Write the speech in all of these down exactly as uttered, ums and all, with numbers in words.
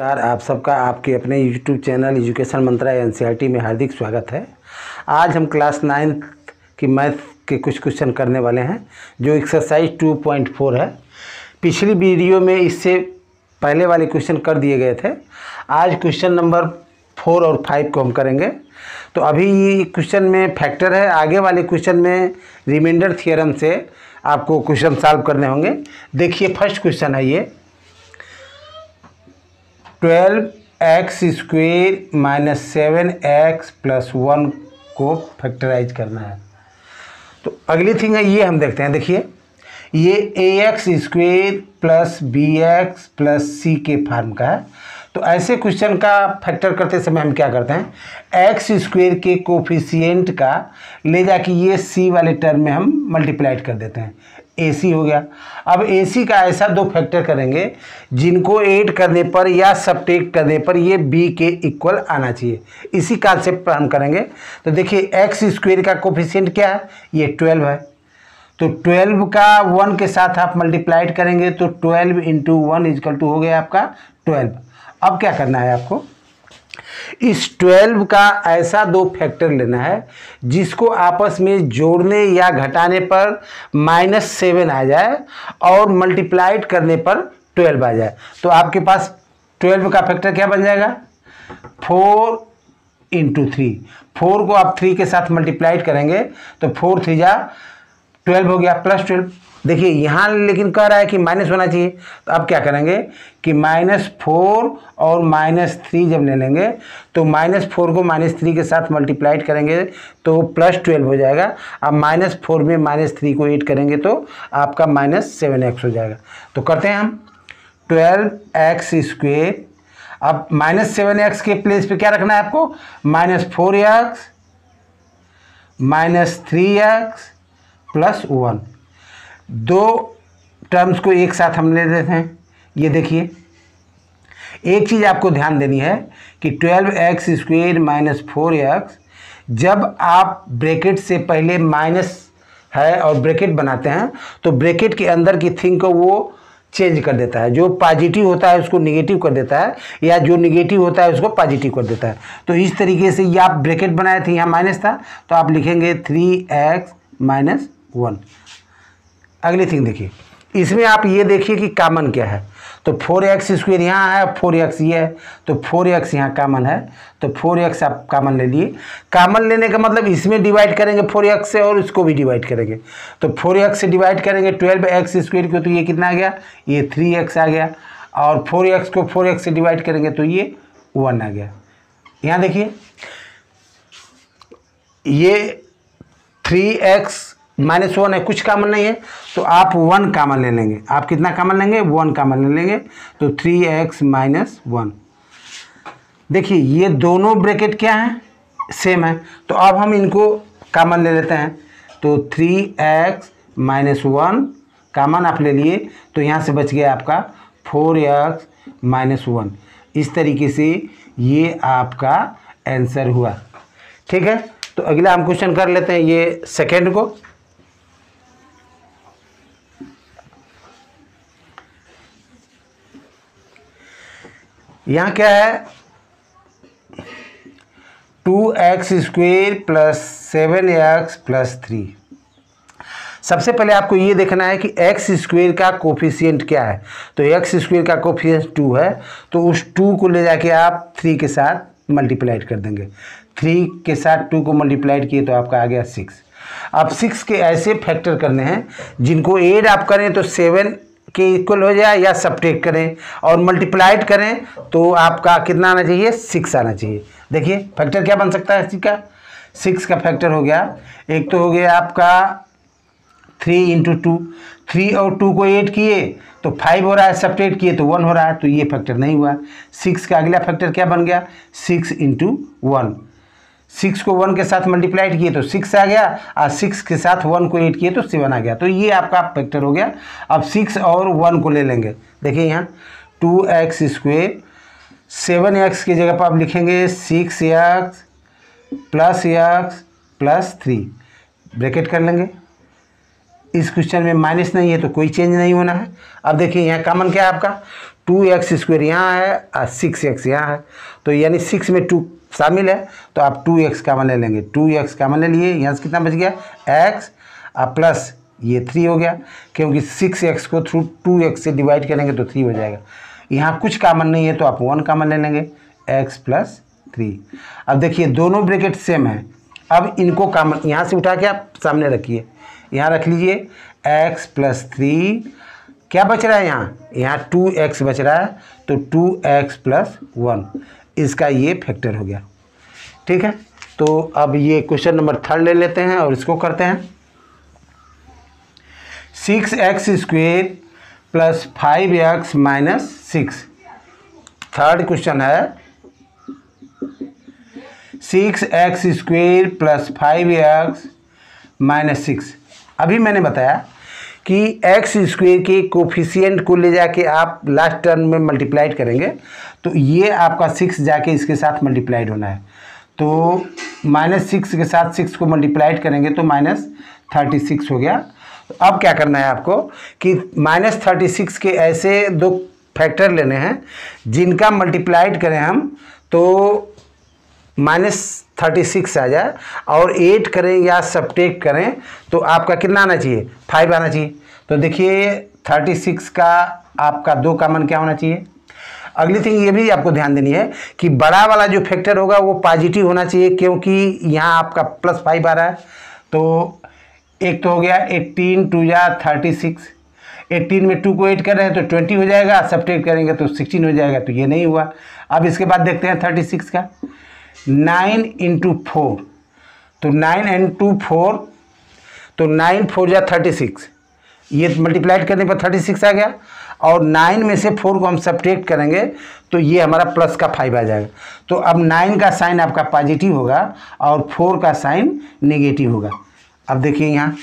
नमस्कार, आप सबका आपके अपने YouTube channel education Mantra N C E R T में हार्दिक स्वागत है। आज हम क्लास नाइन्थ की मैथ के कुछ क्वेश्चन करने वाले हैं जो एक्सरसाइज टू पॉइंट फोर है। पिछली वीडियो में इससे पहले वाले क्वेश्चन कर दिए गए थे। आज क्वेश्चन नंबर फोर और फाइव को हम करेंगे। तो अभी क्वेश्चन में फैक्टर है, आगे वाले क्वेश्चन में रिमाइंडर थियरम से आपको क्वेश्चन सॉल्व करने होंगे। देखिए, फर्स्ट क्वेश्चन है ये twelve x square minus seven x plus one को फैक्टराइज करना है। तो अगली थिंग है ये हम देखते हैं। देखिए, ये a x square plus b x plus c के फॉर्म का है। तो ऐसे क्वेश्चन का फैक्टर करते समय हम क्या करते हैं, एक्स स्क्वेयर के कोफिशिएंट का ले जाके ये सी वाले टर्म में हम मल्टीप्लाइड कर देते हैं। ए सी हो गया। अब ए सी का ऐसा दो फैक्टर करेंगे जिनको ऐड करने पर या सबट्रैक्ट करने पर ये b के इक्वल आना चाहिए। इसी कांसेप्ट पर हम करेंगे। तो देखिए, एक्स स्क्वेयर का कोफिशिएंट क्या है, ये ट्वेल्व है। तो ट्वेल्व का वन के साथ आप मल्टीप्लाइड करेंगे तो twelve into one equal two हो गया आपका ट्वेल्व। अब क्या करना है, आपको इस ट्वेल्व का ऐसा दो फैक्टर लेना है जिसको आपस में जोड़ने या घटाने पर माइनस सेवन आ जाए और मल्टीप्लाइड करने पर ट्वेल्व आ जाए। तो आपके पास ट्वेल्व का फैक्टर क्या बन जाएगा, फोर इंटू थ्री। फोर को आप थ्री के साथ मल्टीप्लाइड करेंगे तो फोर थ्री जा ट्वेल्व हो गया प्लस ट्वेल्व। देखिए यहाँ लेकिन कह रहा है कि माइनस होना चाहिए। तो अब क्या करेंगे कि माइनस फोर और माइनस थ्री जब ले लेंगे तो माइनस फोर को माइनस थ्री के साथ मल्टीप्लाइड करेंगे तो प्लस ट्वेल्व हो जाएगा। अब माइनस फोर में माइनस थ्री को ऐड करेंगे तो आपका माइनस सेवन एक्स हो जाएगा। तो करते हैं हम ट्वेल्व एक्स स्क्वेयर। अब माइनस सेवन एक्स के प्लेस पे क्या रखना है आपको, minus four x minus three x plus one. दो टर्म्स को एक साथ हम ले लेते हैं। ये देखिए, एक चीज़ आपको ध्यान देनी है कि twelve x square minus four x जब आप ब्रैकेट से पहले माइनस है और ब्रैकेट बनाते हैं तो ब्रैकेट के अंदर की थिंग को वो चेंज कर देता है। जो पॉजिटिव होता है उसको निगेटिव कर देता है या जो निगेटिव होता है उसको पॉजिटिव कर देता है। तो इस तरीके से ये आप ब्रैकेट बनाए थे, यहाँ माइनस था तो आप लिखेंगे थ्री एक्स माइनस वन। अगली थिंग देखिए, इसमें आप ये देखिए कि कॉमन क्या है। तो फोर एक्स स्क्वेयर यहाँ है, फोर एक्स ये है, तो फोर एक्स यहाँ कॉमन है तो फोर एक्स आप कॉमन ले लिए। कॉमन लेने का मतलब इसमें डिवाइड करेंगे फोर एक्स से और इसको भी डिवाइड करेंगे। तो फोर एक्स से डिवाइड करेंगे ट्वेल्व एक्स स्क्वेयर को तो ये कितना आ गया, ये थ्री एक्स आ गया। और फोर एक्स को फोर एक्स से डिवाइड करेंगे तो ये वन आ गया। यहाँ देखिए, ये थ्री एक्स माइनस वन है, कुछ कॉमन नहीं है तो आप वन कॉमन ले लेंगे। आप कितना कॉमन लेंगे, वन कॉमन ले लेंगे तो थ्री एक्स माइनस वन। देखिए ये दोनों ब्रैकेट क्या हैं, सेम है। तो अब हम इनको कॉमन ले लेते हैं। तो three x minus one common आप ले लिए तो यहाँ से बच गया आपका फोर एक्स माइनस वन। इस तरीके से ये आपका आंसर हुआ। ठीक है, तो अगला हम क्वेश्चन कर लेते हैं ये सेकेंड को। यहाँ क्या है, two x square plus seven x plus three. सबसे पहले आपको ये देखना है कि एक्स स्क्वेयर का कोफिशिएंट क्या है। तो एक्स स्क्वेयर का कोफिशिएंट टू है तो उस टू को ले जाके आप थ्री के साथ मल्टीप्लाइड कर देंगे। थ्री के साथ टू को मल्टीप्लाइड किए तो आपका आ गया सिक्स। अब सिक्स के ऐसे फैक्टर करने हैं जिनको ऐड आप करें तो सेवन के इक्वल हो जाए या सबट्रैक्ट करें और मल्टीप्लाइड करें तो आपका कितना आना चाहिए, सिक्स आना चाहिए। देखिए फैक्टर क्या बन सकता है इसका, सिक्स का फैक्टर हो गया, एक तो हो गया आपका थ्री इंटू टू। थ्री और टू को ऐड किए तो फाइव हो रहा है, सबट्रैक्ट किए तो वन हो रहा है, तो ये फैक्टर नहीं हुआ। सिक्स का अगला फैक्टर क्या बन गया, सिक्स इंटू वन। सिक्स को वन के साथ मल्टीप्लाइड किए तो सिक्स आ गया और सिक्स के साथ वन को ऐड किए तो सेवन आ गया। तो ये आपका फैक्टर हो गया। अब सिक्स और वन को ले लेंगे। देखिए यहाँ two x square, seven x की जगह पर आप लिखेंगे six x plus x plus three, bracket कर लेंगे। इस क्वेश्चन में माइनस नहीं है तो कोई चेंज नहीं होना है। अब देखिए यहाँ कॉमन क्या है आपका, टू एक्स स्क्वेयर यहाँ है और सिक्स एक्स यहाँ है, तो यानी सिक्स में टू शामिल है, तो आप टू एक्स कामन ले लेंगे। टू एक्स कामन ले लिए, यहाँ से कितना बच गया एक्स और प्लस ये थ्री हो गया, क्योंकि सिक्स एक्स को थ्रू टू एक्स से डिवाइड करेंगे तो थ्री हो जाएगा। यहाँ कुछ कामन नहीं है तो आप वन कामन ले लेंगे, एक्स प्लस थ्री। अब देखिए दोनों ब्रैकेट सेम है, अब इनको कामन यहाँ से उठा के आप सामने रखिए, यहाँ रख लीजिए एक्स प्लस थ्री, क्या बच रहा है यहाँ, यहाँ टू एक्स बच रहा है, तो टू एक्स प्लस वन इसका ये फैक्टर हो गया। ठीक है, तो अब ये क्वेश्चन नंबर थर्ड ले लेते हैं और इसको करते हैं। Six x square plus five x minus six, third question है। Six x square plus five x minus six, अभी मैंने बताया कि एक्स स्क्वेयर के कोफिशिएंट को ले जाके आप लास्ट टर्म में मल्टीप्लाइड करेंगे, तो ये आपका सिक्स जाके इसके साथ मल्टीप्लाइड होना है, तो माइनस सिक्स के साथ सिक्स को मल्टीप्लाइड करेंगे तो माइनस थर्टी सिक्स हो गया। अब क्या करना है आपको कि माइनस थर्टी सिक्स के ऐसे दो फैक्टर लेने हैं जिनका मल्टीप्लाइड करें हम तो माइनस थर्टी सिक्स आ जाए, और एड करें या सबट्रैक्ट करें तो आपका कितना आना चाहिए, फाइव आना चाहिए। तो देखिए थर्टी सिक्स का आपका दो कामन क्या होना चाहिए। अगली थिंग ये भी आपको ध्यान देनी है कि बड़ा वाला जो फैक्टर होगा वो पॉजिटिव होना चाहिए, क्योंकि यहाँ आपका प्लस फाइव आ रहा है, तो एक तो हो गया एटीन टू या थर्टी सिक्स, एटीन में टू को एड कर रहे हैं तो ट्वेंटी हो जाएगा, सब्ट्रैक्ट करेंगे तो सिक्सटीन हो जाएगा, तो ये नहीं हुआ। अब इसके बाद देखते हैं थर्टी सिक्स का, नाइन इंटू फोर, तो नाइन इंटू फोर, तो नाइन फोर या थर्टी सिक्स, ये मल्टीप्लाइड करने पर थर्टी सिक्स आ गया, और नाइन में से फोर को हम सब्ट्रैक्ट करेंगे तो ये हमारा प्लस का फाइव आ जाएगा। तो अब नाइन का साइन आपका पॉजिटिव होगा और फोर का साइन नेगेटिव होगा। अब देखिए यहाँ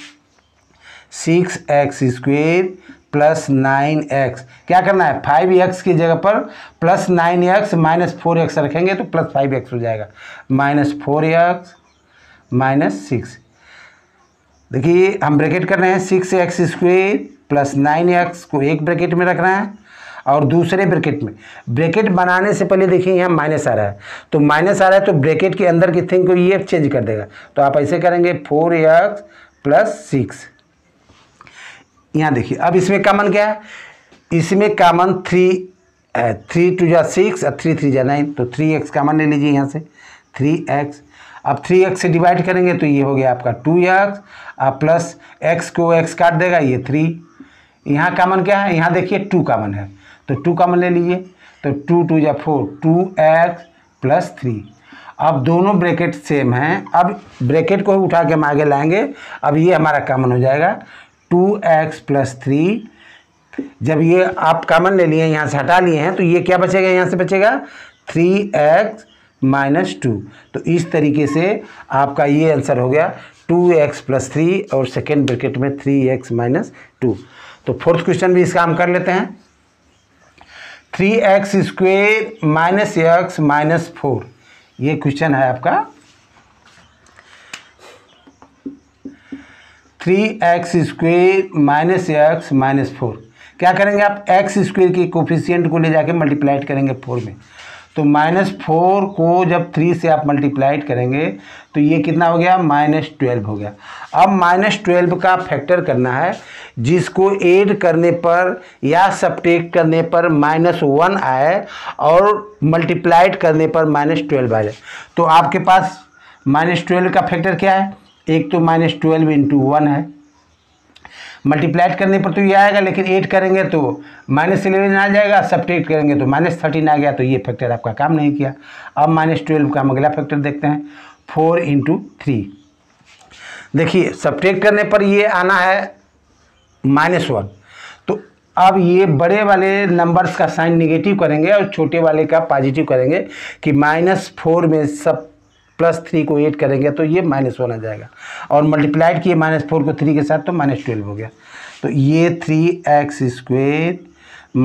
six x square plus nine x, क्या करना है फाइव एक्स की जगह पर plus nine x minus four x रखेंगे तो प्लस फाइव एक्स हो जाएगा, minus four x minus six. देखिए हम ब्रैकेट कर रहे हैं, six x square plus nine x को एक ब्रैकेट में रख रहे हैं और दूसरे ब्रैकेट में, ब्रैकेट बनाने से पहले देखिए यहाँ माइनस आ रहा है, तो माइनस आ रहा है तो ब्रैकेट के अंदर की थिंग को ये चेंज कर देगा, तो आप ऐसे करेंगे फोर एक्स प्लस सिक्स। यहाँ देखिए अब इसमें कॉमन क्या है, इसमें कॉमन थ्री है, थ्री टू जा सिक्स और थ्री थ्री जा नाइन, तो थ्री एक्स कॉमन ले लीजिए यहाँ से थ्री एक्स। अब थ्री एक्स से डिवाइड करेंगे तो ये हो गया आपका टू एक्स और प्लस एक्स को एक्स काट देगा, ये थ्री, यहाँ कॉमन क्या है, यहाँ देखिए टू कॉमन है तो टू कॉमन ले लीजिए, तो टू टू या four, two x plus three. अब दोनों ब्रैकेट सेम हैं, अब ब्रैकेट को उठा के हम आगे लाएंगे, अब ये हमारा कॉमन हो जाएगा टू एक्स प्लस थ्री। जब ये आप कॉमन ले लिए यहाँ से हटा लिए हैं तो ये क्या बचेगा, यहाँ से बचेगा थ्री एक्स माइनस टू, तो इस तरीके से आपका ये आंसर हो गया टू एक्स प्लस थ्री और सेकेंड ब्रैकेट में थ्री एक्स माइनस टू। तो फोर्थ क्वेश्चन भी इसका हम कर लेते हैं, three x square minus x minus four, ये क्वेश्चन है आपका। Three x square minus x minus four, क्या करेंगे आप एक्स स्क्वेयर के कोफिशिएंट को ले जाके मल्टीप्लाइड करेंगे फोर में, तो माइनस फोर को जब थ्री से आप मल्टीप्लाइड करेंगे तो ये कितना हो गया माइनस ट्वेल्व हो गया। अब माइनस ट्वेल्व का फैक्टर करना है जिसको ऐड करने पर या सब्ट्रैक्ट करने पर माइनस वन आए और मल्टीप्लाइड करने पर माइनस ट्वेल्व आ जाए। तो आपके पास माइनस ट्वेल्व का फैक्टर क्या है, एक तो माइनस ट्वेल्व इंटू वन है, मल्टीप्लाइड करने पर तो ये आएगा लेकिन एड करेंगे तो माइनस इलेवन आ जाएगा, सब्ट्रैक्ट करेंगे तो माइनस थर्टीन आ गया, तो ये फैक्टर आपका काम नहीं किया। अब माइनस ट्वेल्व का हम अगला फैक्टर देखते हैं, फोर इंटू थ्री। देखिए सब्ट्रैक्ट करने पर ये आना है माइनस वन, तो अब ये बड़े वाले नंबर्स का साइन निगेटिव करेंगे और छोटे वाले का पॉजिटिव करेंगे कि माइनस फोर में सब प्लस थ्री को एड करेंगे तो ये माइनस वन आ जाएगा, और मल्टीप्लाइड किए माइनस फोर को थ्री के साथ तो माइनस ट्वेल्व हो गया। तो ये three x square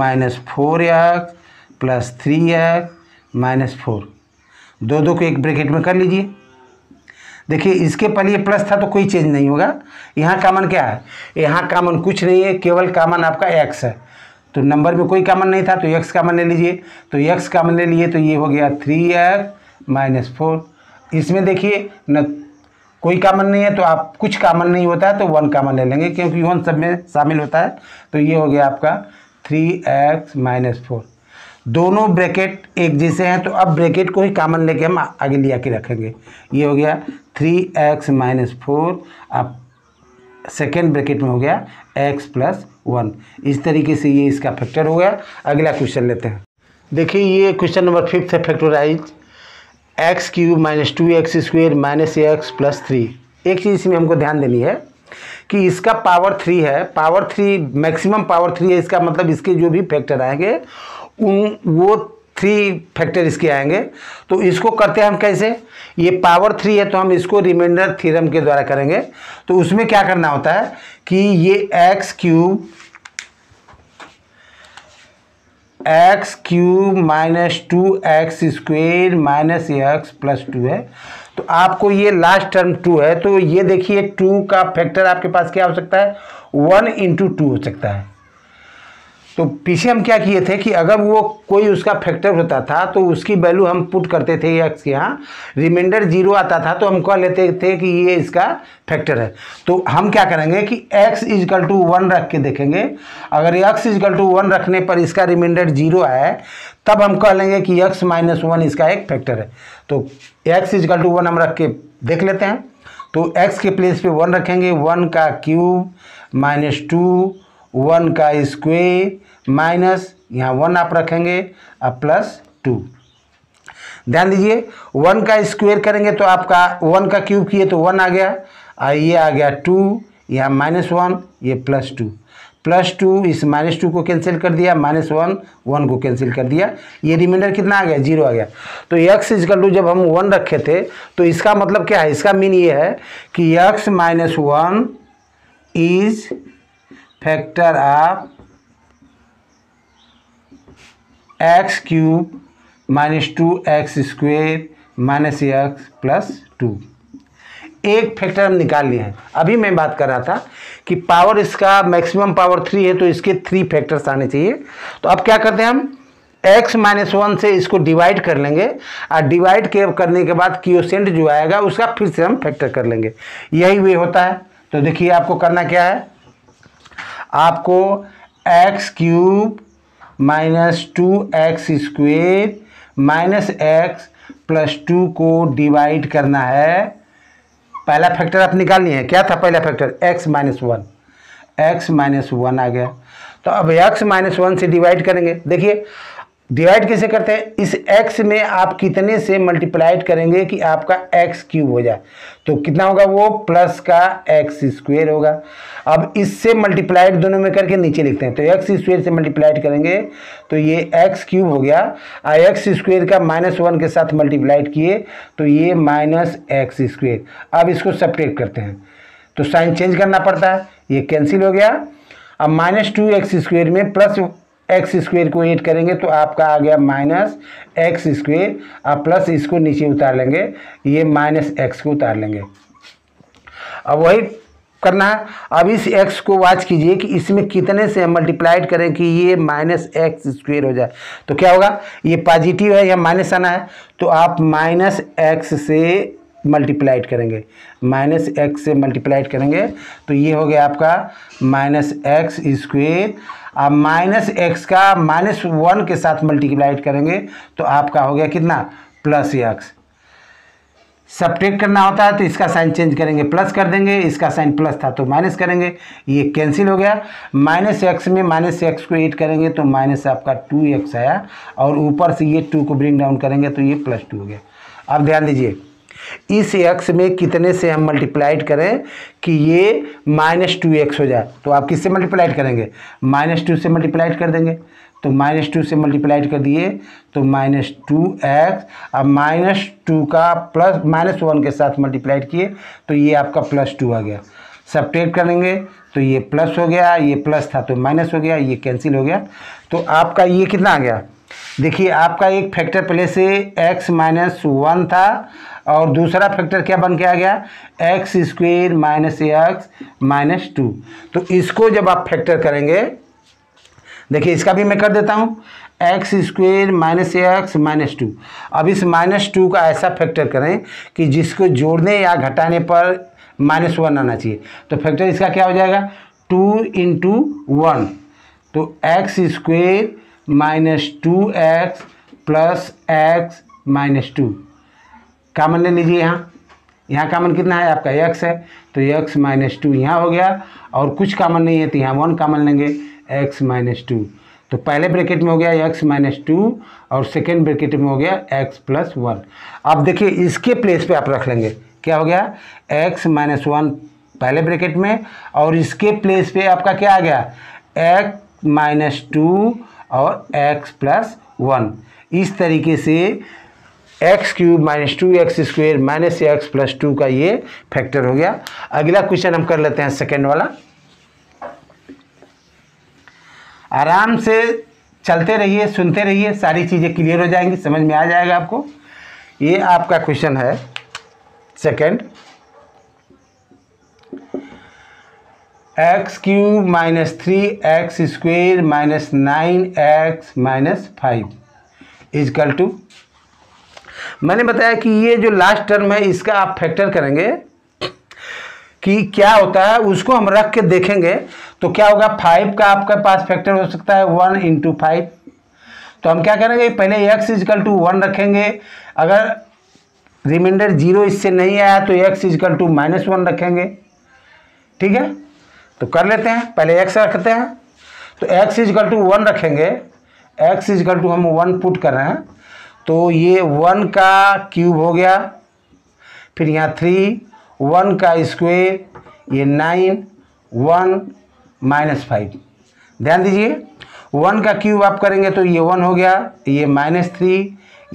minus four x plus three x minus four, दो दो को एक ब्रैकेट में कर लीजिए। देखिए इसके पहले ये प्लस था तो कोई चेंज नहीं होगा, यहाँ कॉमन क्या है, यहाँ कॉमन कुछ नहीं है, केवल कॉमन आपका एक्स है, तो नंबर में कोई कॉमन नहीं था तो एक्स कॉमन ले लीजिए, तो एक्स कॉमन ले लिए तो ये हो गया थ्री एक्स माइनस फोर। इसमें देखिए न कोई कॉमन नहीं है तो आप कुछ कॉमन नहीं होता है तो वन कॉमन ले लेंगे क्योंकि वन सब में शामिल होता है। तो ये हो गया आपका थ्री एक्स माइनस फोर। दोनों ब्रैकेट एक जैसे हैं तो अब ब्रैकेट को ही कॉमन लेके हम आगे लिया के रखेंगे। ये हो गया थ्री एक्स माइनस फोर, अब सेकेंड ब्रैकेट में हो गया एक्स प्लस वन। इस तरीके से ये इसका फैक्टर हो गया। अगला क्वेश्चन लेते हैं। देखिए ये क्वेश्चन नंबर फिफ्थ है, factorise x cube minus two x square minus x plus three. एक चीज़ इसमें हमको ध्यान देनी है कि इसका पावर थ्री है, power three maximum power three है, इसका मतलब इसके जो भी फैक्टर आएंगे उन वो थ्री फैक्टर इसके आएंगे। तो इसको करते हैं हम कैसे, ये पावर थ्री है तो हम इसको रिमाइंडर थ्योरम के द्वारा करेंगे। तो उसमें क्या करना होता है कि ये x cube x cube minus two x square minus x plus two है, तो आपको ये लास्ट टर्म टू है तो ये देखिए टू का फैक्टर आपके पास क्या हो सकता है, वन इंटू टू हो सकता है। तो पीछे हम क्या किए थे कि अगर वो कोई उसका फैक्टर होता था तो उसकी वैल्यू हम पुट करते थे एक्स के यहाँ, रिमाइंडर जीरो आता था तो हम कह लेते थे कि ये इसका फैक्टर है। तो हम क्या करेंगे कि एक्स इजकल टू वन रख के देखेंगे, अगर एक्स इजकल टू वन रखने पर इसका रिमाइंडर जीरो आया तब हम कह लेंगे कि एक्स माइनस वन इसका एक फैक्टर है। तो एक्स इजकल टू वन हम रख के देख लेते हैं। तो एक्स के प्लेस पर वन रखेंगे, वन का क्यूब माइनस टू वन का स्क्वेयर माइनस यहाँ वन आप रखेंगे और प्लस टू। ध्यान दीजिए वन का स्क्वेयर करेंगे तो आपका वन का क्यूब किए तो वन आ गया और ये आ गया टू, यहाँ माइनस वन, ये प्लस टू, प्लस टू इस माइनस टू को कैंसिल कर दिया, माइनस वन वन को कैंसिल कर दिया, ये रिमाइंडर कितना आ गया, जीरो आ गया। तो एक्स इक्वल टू जब हम वन रखे थे तो इसका मतलब क्या है, इसका मीन ये है कि x minus one is factor of x cube minus two x square minus x plus two. एक फैक्टर हम निकाल लिए हैं। अभी मैं बात कर रहा था कि पावर इसका मैक्सिमम पावर थ्री है तो इसके थ्री फैक्टर्स आने चाहिए। तो अब क्या करते हैं हम x माइनस वन से इसको डिवाइड कर लेंगे और डिवाइड के करने के बाद क्वोशेंट जो आएगा उसका फिर से हम फैक्टर कर लेंगे, यही वे होता है। तो देखिए आपको करना क्या है, आपको x cube minus two x square minus x plus two को डिवाइड करना है। पहला फैक्टर आप निकालनी है, क्या था पहला factor, x minus one, x minus one आ गया। तो अब एक्स माइनस वन से डिवाइड करेंगे। देखिए डिवाइड कैसे करते हैं, इस x में आप कितने से मल्टीप्लाइड करेंगे कि आपका x क्यूब हो जाए, तो कितना होगा वो प्लस का x स्क्वेयर होगा। अब इससे मल्टीप्लाइड दोनों में करके नीचे लिखते हैं, तो x स्क्वेयर से मल्टीप्लाइड करेंगे तो ये x क्यूब हो गया और एक्स स्क्वेयर का माइनस वन के साथ मल्टीप्लाइड किए तो ये माइनस एक्स स्क्वेयर। अब इसको सब्ट्रैक्ट करते हैं तो साइन चेंज करना पड़ता है, ये कैंसिल हो गया। अब माइनस टू एक्स स्क्वेयर में प्लस एक्स स्क्वेयर को ऐड करेंगे तो आपका आ गया माइनस एक्स स्क्वेयर और प्लस इसको नीचे उतार लेंगे, ये माइनस एक्स को उतार लेंगे। अब वही करना है, अब इस एक्स को वाच कीजिए कि इसमें कितने से मल्टीप्लाइड करें कि ये माइनस एक्स स्क्वेयर हो जाए। तो क्या होगा, ये पॉजिटिव है या माइनस आना है तो आप माइनस एक्स से मल्टीप्लाइड करेंगे, माइनस एक्स से मल्टीप्लाइड करेंगे तो ये हो गया आपका माइनस एक्स स्क्वेयर। अब माइनस एक्स का माइनस वन के साथ मल्टीप्लाइड करेंगे तो आपका हो गया कितना, प्लस एक्स। सब्ट्रैक्ट करना होता है तो इसका साइन चेंज करेंगे, प्लस कर देंगे, इसका साइन प्लस था तो माइनस करेंगे, ये कैंसिल हो गया। माइनस एक्स में माइनस एक्स को ऐड करेंगे तो माइनस आपका टू एक्स आया और ऊपर से ये टू को ब्रिंग डाउन करेंगे तो ये प्लस टू हो गया। अब ध्यान दीजिए इस x में कितने से हम मल्टीप्लाइड करें कि ये माइनस टू एक्स हो जाए, तो आप किससे मल्टीप्लाइड करेंगे, माइनस टू से मल्टीप्लाइड कर देंगे। तो माइनस टू से मल्टीप्लाइड कर दिए तो माइनस टू एक्स, अब माइनस टू का प्लस माइनस वन के साथ मल्टीप्लाइड किए तो ये आपका प्लस टू आ गया। सब्ट्रैक्ट करेंगे तो ये प्लस हो गया, ये प्लस था तो माइनस हो गया, ये कैंसिल हो गया। तो आपका ये कितना आ गया, देखिए आपका एक फैक्टर पहले से x माइनस वन था और दूसरा फैक्टर क्या बन के आ गया, x square minus x minus two. तो इसको जब आप फैक्टर करेंगे देखिए इसका भी मैं कर देता हूँ, x square minus x minus two. अब इस माइनस टू का ऐसा फैक्टर करें कि जिसको जोड़ने या घटाने पर माइनस वन आना चाहिए, तो फैक्टर इसका क्या हो जाएगा, टू इंटू वन। तो x square minus two x plus x minus two, common ले लीजिए यहाँ, यहाँ कामन कितना है आपका x है, तो x माइनस टू यहाँ हो गया और कुछ कामन नहीं है तो यहाँ वन कामन लेंगे, x माइनस टू। तो पहले ब्रैकेट में हो गया x माइनस टू और सेकेंड ब्रैकेट में हो गया x प्लस वन। अब देखिए इसके प्लेस पे आप रख लेंगे, क्या हो गया x माइनस वन पहले ब्रैकेट में और इसके प्लेस पे आपका क्या आ गया x माइनस टू और x प्लस वन। इस तरीके से x cube minus two x square minus x plus two का ये फैक्टर हो गया। अगला क्वेश्चन हम कर लेते हैं सेकेंड वाला, आराम से चलते रहिए सुनते रहिए, सारी चीज़ें क्लियर हो जाएंगी, समझ में आ जाएगा आपको। ये आपका क्वेश्चन है second, x cube minus three x square minus nine x minus five equal two. मैंने बताया कि ये जो लास्ट टर्म है इसका आप फैक्टर करेंगे कि क्या होता है, उसको हम रख के देखेंगे तो क्या होगा, फाइव का आपके पास फैक्टर हो सकता है वन इंटू फाइव। तो हम क्या करेंगे, पहले x इजकल टू वन रखेंगे, अगर रिमाइंडर जीरो इससे नहीं आया तो x equal two minus one रखेंगे, ठीक है। तो कर लेते हैं, पहले x रखते हैं, तो x इजकल टू वन रखेंगे, x इजकल टू हम वन पुट कर रहे हैं, तो ये वन का क्यूब हो गया, फिर यहाँ थ्री, वन का स्क्वेयर ये नाइन, वन माइनस फाइव। ध्यान दीजिए वन का क्यूब आप करेंगे तो ये वन हो गया, ये माइनस थ्री,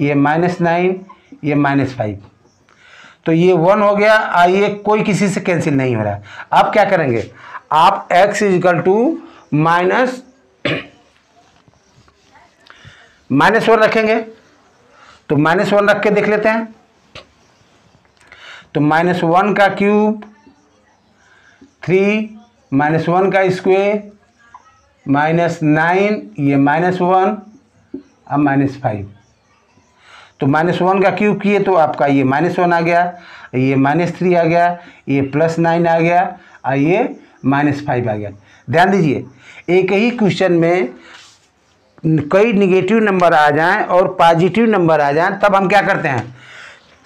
ये माइनस नाइन, ये माइनस फाइव, तो ये वन हो गया। आइए कोई किसी से कैंसिल नहीं हो रहा है, आप क्या करेंगे, आप x equal two minus minus one रखेंगे, तो माइनस वन रख के देख लेते हैं, तो माइनस वन का क्यूब थ्री माइनस वन का स्क्वेयर माइनस नाइन ये माइनस वन और माइनस फाइव। तो माइनस वन का क्यूब किए तो आपका ये माइनस वन आ गया, ये माइनस थ्री आ गया, ये प्लस नाइन आ गया और ये माइनस फाइव आ गया। ध्यान दीजिए एक ही क्वेश्चन में कई निगेटिव नंबर आ जाएं और पॉजिटिव नंबर आ जाएं, तब हम क्या करते हैं,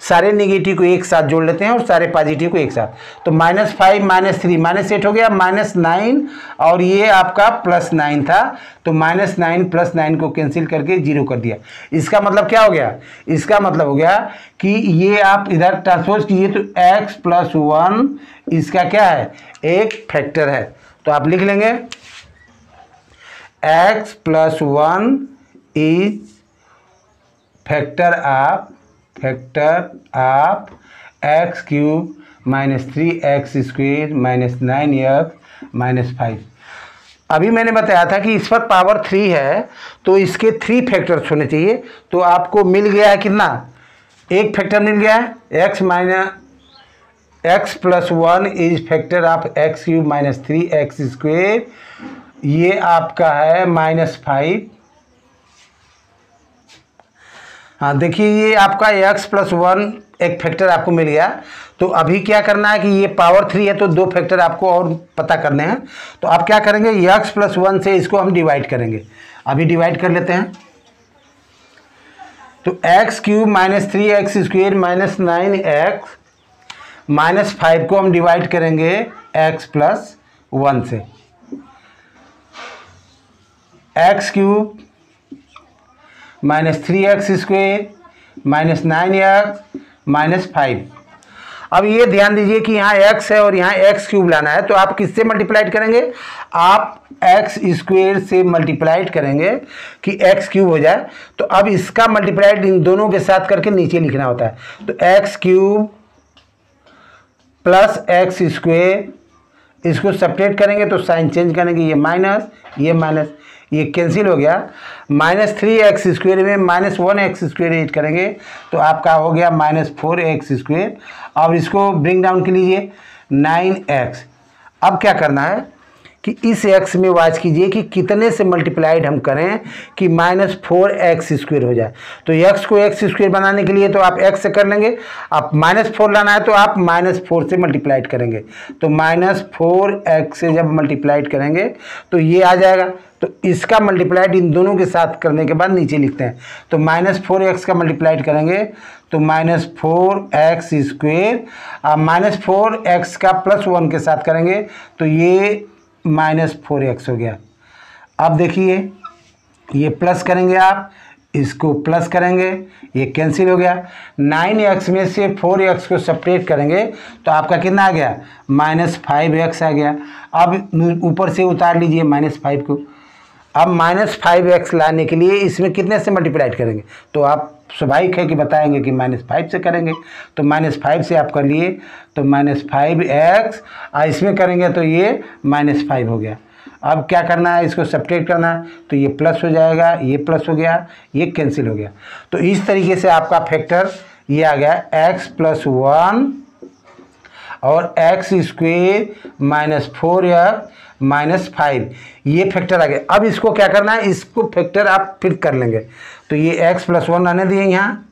सारे निगेटिव को एक साथ जोड़ लेते हैं और सारे पॉजिटिव को एक साथ। तो minus five minus three minus eight हो गया, माइनस नाइन और ये आपका प्लस नाइन था, तो माइनस नाइन प्लस नाइन को कैंसिल करके जीरो कर दिया। इसका मतलब क्या हो गया, इसका मतलब हो गया कि ये आप इधर ट्रांसपोज कीजिए तो एक्स प्लस वन इसका क्या है, एक फैक्टर है। तो आप लिख लेंगे x plus one is factor of factor of x cube minus three x square minus nine x minus five. अभी मैंने बताया था कि इस पर पावर थ्री है तो इसके थ्री फैक्टर्स होने चाहिए, तो आपको मिल गया है कितना, एक फैक्टर मिल गया है, x minus x plus one is factor of x cube minus three x square, ये आपका है माइनस फाइव। हाँ देखिए ये आपका x प्लस वन एक फैक्टर आपको मिल गया। तो अभी क्या करना है कि ये पावर थ्री है तो दो फैक्टर आपको और पता करने हैं, तो आप क्या करेंगे x प्लस वन से इसको हम डिवाइड करेंगे, अभी डिवाइड कर लेते हैं। तो x cube minus three x square minus nine x minus five को हम डिवाइड करेंगे x प्लस वन से, x cube minus three x square minus nine x minus five. अब ये ध्यान दीजिए कि यहाँ x है और यहाँ एक्स क्यूब लाना है, तो आप किससे मल्टीप्लाइड करेंगे, आप एक्स स्क्वेयर से मल्टीप्लाइड करेंगे कि एक्स क्यूब हो जाए। तो अब इसका मल्टीप्लाइड इन दोनों के साथ करके नीचे लिखना होता है, तो x cube plus x square, इसको सेपरेट करेंगे तो साइन चेंज करेंगे, ये माइनस ये माइनस ये कैंसिल हो गया, माइनस थ्री एक्स स्क्वेयर में minus one x square add करेंगे तो आपका हो गया माइनस फोर एक्स स्क्वेयर। अब इसको ब्रिंग डाउन के लीजिए नाइन एक्स। अब क्या करना है कि इस एक्स में वाच कीजिए कि कितने से मल्टीप्लाइड हम करें कि माइनस फोर एक्स स्क्वेयर हो जाए। तो एक्स को एक्स स्क्वेयर बनाने के लिए तो आप एक्स से कर लेंगे, आप माइनस फोर लाना है तो आप माइनस फोर से मल्टीप्लाइड करेंगे। तो माइनस फोर एक्स से जब मल्टीप्लाइड करेंगे तो ये आ जाएगा। तो इसका मल्टीप्लाइड इन दोनों के साथ करने के बाद नीचे लिखते हैं। तो माइनस फोर एक्स का मल्टीप्लाइड करेंगे तो माइनस फोर एक्स स्क्वेयर और माइनस फोर एक्स का प्लस वन के साथ करेंगे तो ये माइनस फोर एक्स हो गया। अब देखिए ये प्लस करेंगे, आप इसको प्लस करेंगे, ये कैंसिल हो गया। नाइन एक्स में से फोर एक्स को सेपरेट करेंगे तो आपका कितना आ गया, माइनस फाइव एक्स आ गया। अब ऊपर से उतार लीजिए माइनस फाइव को। अब माइनस फाइव एक्स लाने के लिए इसमें कितने से मल्टीप्लाइड करेंगे, तो आप स्वाभाविक है कि बताएंगे कि माइनस फाइव से करेंगे। तो माइनस फाइव से आप कर लिए तो माइनस फाइव एक्स और इसमें करेंगे तो ये माइनस फाइव हो गया। अब क्या करना है, इसको सब्ट्रैक्ट करना है तो ये प्लस हो जाएगा, ये प्लस हो गया, ये कैंसिल हो गया। तो इस तरीके से आपका फैक्टर ये आ गया एक्स प्लस वन और एक्स स्क्वेयर माइनस फोर या माइनस फाइव, ये फैक्टर आ गया। अब इसको क्या करना है, इसको फैक्टर आप फिर कर लेंगे। तो ये एक्स प्लस वन आने दिए यहाँ,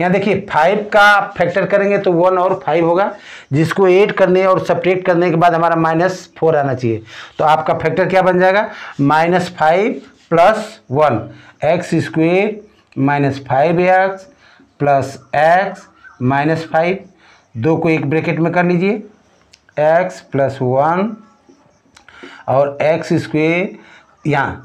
यहाँ देखिए फाइव का फैक्टर करेंगे तो वन और फाइव होगा, जिसको ऐड करने और सब्ट्रैक्ट करने के बाद हमारा माइनस फोर आना चाहिए। तो आपका फैक्टर क्या बन जाएगा, minus five plus one x square minus five x plus x minus five, दो को एक ब्रैकेट में कर लीजिए, एक्स प्लस वन और एक्स स्क्वेयर। यहाँ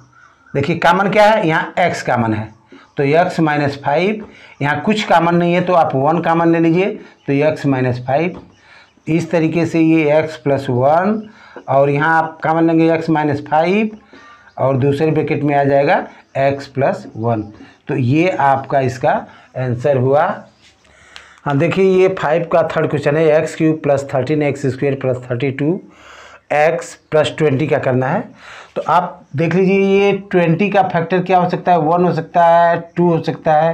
देखिए कामन क्या है, यहाँ एक्स कामन है तो एक्स माइनस फाइव, यहाँ कुछ कामन नहीं है तो आप वन कामन ले लीजिए तो एक्स माइनस फाइव। इस तरीके से ये एक्स प्लस वन और यहाँ आप कामन लेंगे एक्स माइनस फाइव और दूसरे ब्रैकेट में आ जाएगा एक्स प्लस वन। तो ये आपका इसका आंसर हुआ। हाँ देखिए ये फाइव का थर्ड क्वेश्चन है, x cube plus thirteen x square plus thirty two x plus twenty का करना है। तो आप देख लीजिए ये ट्वेंटी का फैक्टर क्या हो सकता है, वन हो सकता है, टू हो सकता है,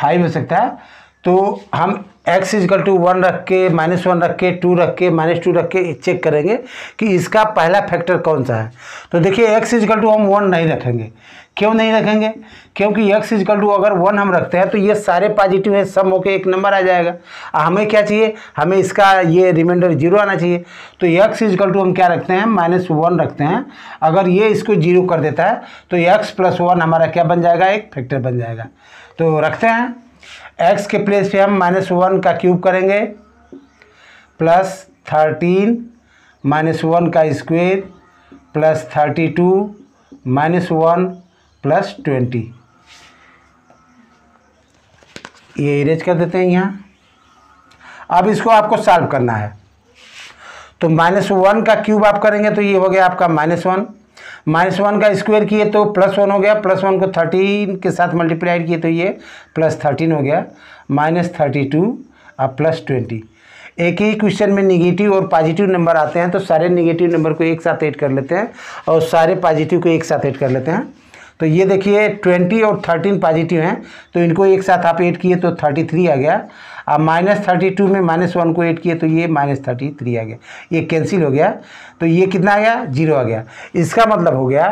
फाइव हो सकता है। तो हम एक्स इजकल टू वन रख के, माइनस वन रख के, टू रख के, माइनस टू रख के चेक करेंगे कि इसका पहला फैक्टर कौन सा है। तो देखिए एक्स इजकल टू हम वन नहीं रखेंगे, क्यों नहीं रखेंगे, क्योंकि x इजकल टू अगर वन हम रखते हैं तो ये सारे पॉजिटिव हैं, सम होकर एक नंबर आ जाएगा। हमें क्या चाहिए, हमें इसका ये रिमाइंडर जीरो आना चाहिए। तो x इजकल टू हम क्या रखते हैं, माइनस वन रखते हैं। अगर ये इसको जीरो कर देता है तो x प्लस वन हमारा क्या बन जाएगा, एक फैक्टर बन जाएगा। तो रखते हैं x के प्लेस पे हम माइनस वन का क्यूब करेंगे प्लस थर्टीन माइनस वन का square plus thirty two minus one plus twenty, ये इरेज कर देते हैं यहाँ। अब इसको आपको सॉल्व करना है तो माइनस वन का क्यूब आप करेंगे तो ये हो गया आपका माइनस वन, माइनस वन का स्क्वायर किए तो प्लस वन हो गया, प्लस वन को थर्टीन के साथ मल्टीप्लाई किए तो ये प्लस थर्टीन हो गया, माइनस थर्टी टू और प्लस ट्वेंटी। एक ही क्वेश्चन में नेगेटिव और पॉजिटिव नंबर आते हैं तो सारे नेगेटिव नंबर को एक साथ ऐड कर लेते हैं और सारे पॉजिटिव को एक साथ ऐड कर लेते हैं। तो ये देखिए ट्वेंटी और थर्टीन पॉजिटिव हैं तो इनको एक साथ आप ऐड किए तो थर्टी थ्री आ गया। अब माइनस थर्टी टू में माइनस वन को ऐड किए तो ये माइनस थर्टी थ्री आ गया, ये कैंसिल हो गया। तो ये कितना आ गया, जीरो आ गया। इसका मतलब हो गया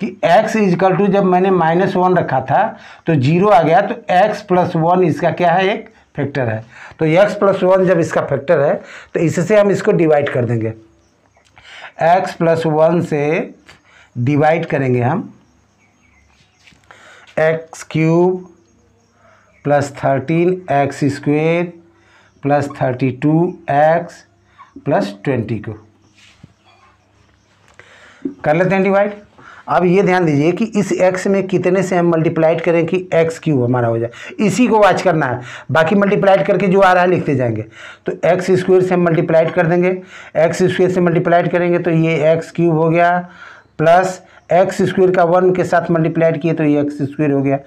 कि x इजकल टू जब मैंने माइनस वन रखा था तो जीरो आ गया। तो x प्लस वन इसका क्या है, एक फैक्टर है। तो x प्लस वन जब इसका फैक्टर है तो इससे हम इसको डिवाइड कर देंगे, x प्लस वन से डिवाइड करेंगे हम x cube plus thirteen x square plus thirty two x plus twenty को कर लेते हैं डिवाइड। अब ये ध्यान दीजिए कि इस x में कितने से हम मल्टीप्लाइड करें कि एक्स क्यूब हमारा हो जाए, इसी को वाच करना है। बाकी मल्टीप्लाइड करके जो आ रहा है लिखते जाएंगे। तो एक्स स्क्वेयर से हम मल्टीप्लाइड कर देंगे, एक्स स्क्वेयर से मल्टीप्लाइड करेंगे तो ये एक्स क्यूब हो गया प्लस एक्स स्क्वेयर का वन के साथ मल्टीप्लाइड किए तो ये एक्स स्क्वेयर हो गया।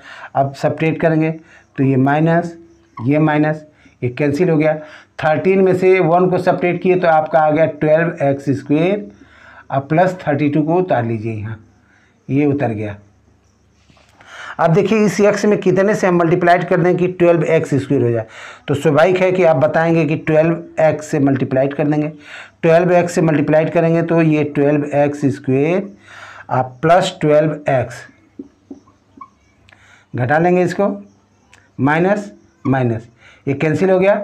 अब सब्ट्रैक्ट करेंगे तो ये माइनस, ये माइनस, ये कैंसिल हो गया। थर्टीन में से वन को सब्ट्रैक्ट किए तो आपका आ गया ट्वेल्व एक्स स्क्वेयर और प्लस थर्टी टू को उतार लीजिए यहाँ, ये उतर गया। अब देखिए इस एक्स में कितने से हम मल्टीप्लाइड कर दें कि ट्वेल्व एक्स स्क्वायर हो जाए, तो स्वाभाविक है कि आप बताएंगे कि ट्वेल्व एक्स से मल्टीप्लाइड कर देंगे। ट्वेल्व एक्स से मल्टीप्लाइड करेंगे तो ये ट्वेल्व एक्स स्क्वेयर आप प्लस ट्वेल्व एक्स घटा लेंगे इसको, माइनस माइनस ये कैंसिल हो गया।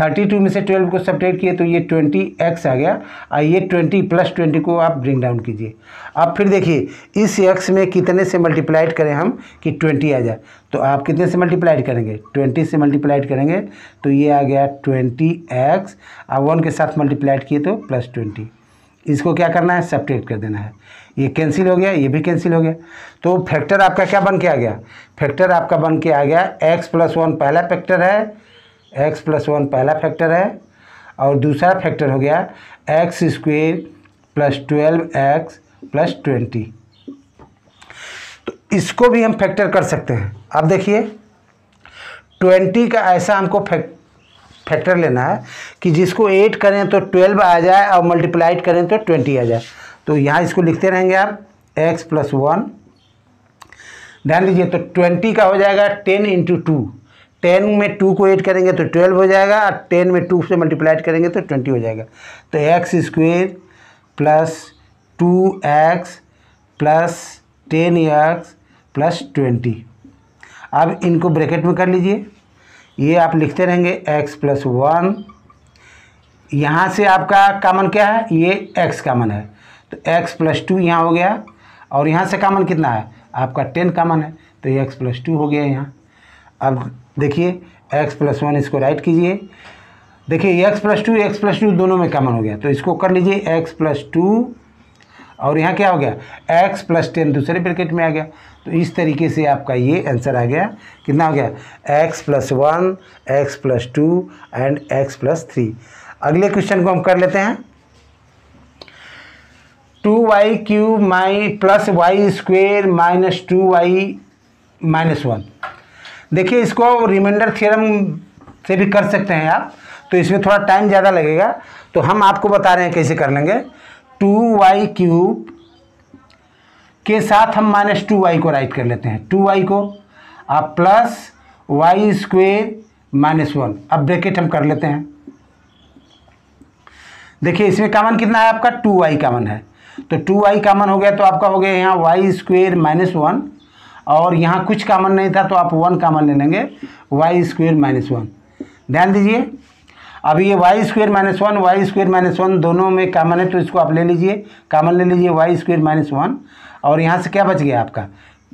थर्टी टू में से ट्वेल्व को सब्ट्रैक्ट किए तो ये ट्वेंटी एक्स आ गया, और ये ट्वेंटी प्लस ट्वेंटी को आप ब्रिंग डाउन कीजिए। अब फिर देखिए इस x में कितने से मल्टीप्लाइड करें हम कि ट्वेंटी आ जाए, तो आप कितने से मल्टीप्लाइड करेंगे, ट्वेंटी से मल्टीप्लाइड करेंगे तो ये आ गया ट्वेंटी एक्स, और वन के साथ मल्टीप्लाइड किए तो प्लस ट्वेंटी। इसको क्या करना है, सब्ट्रैक्ट कर देना है। ये कैंसिल हो गया, ये भी कैंसिल हो गया, तो फैक्टर आपका क्या बन के आ गया, फैक्टर आपका बन के आ गया एक्स प्लस वन पहला फैक्टर है, एक्स प्लस वन पहला फैक्टर है, और दूसरा फैक्टर हो गया x square plus twelve x plus twenty. तो इसको भी हम फैक्टर कर सकते हैं। अब देखिए ट्वेंटी का ऐसा हमको फैक्ट फैक्टर लेना है कि जिसको एट करें तो ट्वेल्व आ जाए और मल्टीप्लाइड करें तो ट्वेंटी आ जाए। तो यहाँ इसको लिखते रहेंगे आप x प्लस वन, ध्यान दीजिए तो ट्वेंटी का हो जाएगा टेन इंटू टू, टेन में टू को एट करेंगे तो ट्वेल्व हो जाएगा, और टेन में टू से मल्टीप्लाइड करेंगे तो ट्वेंटी हो जाएगा। तो x square plus two x plus ten x plus twenty. अब इनको ब्रैकेट में कर लीजिए, ये आप लिखते रहेंगे x प्लस वन, यहाँ से आपका कॉमन क्या है, ये x कॉमन है तो x प्लस टू यहाँ हो गया, और यहाँ से कॉमन कितना है आपका टेन कॉमन है तो ये x प्लस टू हो गया यहाँ। अब देखिए x प्लस वन इसको राइट कीजिए, देखिए x plus two x plus two दोनों में कॉमन हो गया, तो इसको कर लीजिए x प्लस टू, और यहाँ क्या हो गया x प्लस टेन दूसरे ब्रैकेट में आ गया। तो इस तरीके से आपका ये आंसर आ गया, कितना हो गया x plus one x plus two and x plus three. अगले क्वेश्चन को हम कर लेते हैं। Two y cube my plus y square minus two y minus one, देखिए इसको रिमाइंडर थ्योरम से भी कर सकते हैं आप, तो इसमें थोड़ा टाइम ज़्यादा लगेगा, तो हम आपको बता रहे हैं कैसे कर लेंगे। टू वाई क्यूब के साथ हम माइनस टू वाई को राइट कर लेते हैं, टू वाई को आप plus y square minus one, अब ब्रैकेट हम कर लेते हैं। देखिए इसमें कॉमन कितना है आपका टू वाई कॉमन है, तो टू वाई कॉमन हो गया तो आपका हो गया यहाँ वाई स्क्वेयर माइनस वन, और यहाँ कुछ कॉमन नहीं था तो आप वन कॉमन ले लेंगे वाई स्क्वेयर माइनस वन। ध्यान दीजिए अब ये y square minus one y square minus one दोनों में कॉमन है तो इसको आप ले लीजिए, कॉमन ले लीजिए वाई स्क्वेयर माइनस वन, और यहाँ से क्या बच गया आपका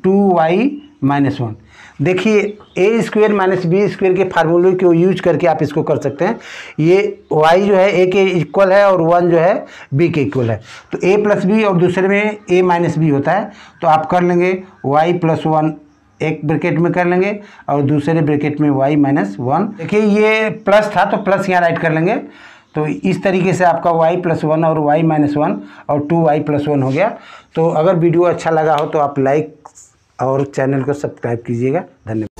टू वाई माइनस वन। देखिए A square minus B square के फार्मूले को यूज करके आप इसको कर सकते हैं। ये वाई जो है ए के इक्वल है और वन जो है बी के इक्वल है, तो ए प्लस बी और दूसरे में ए माइनस बी होता है, तो आप कर लेंगे वाई प्लस वन एक ब्रैकेट में कर लेंगे और दूसरे ब्रैकेट में y माइनस वन। देखिए ये प्लस था तो प्लस यहाँ राइट कर लेंगे, तो इस तरीके से आपका y प्लस वन और y माइनस वन और टू वाई प्लस वन हो गया। तो अगर वीडियो अच्छा लगा हो तो आप लाइक और चैनल को सब्सक्राइब कीजिएगा। धन्यवाद।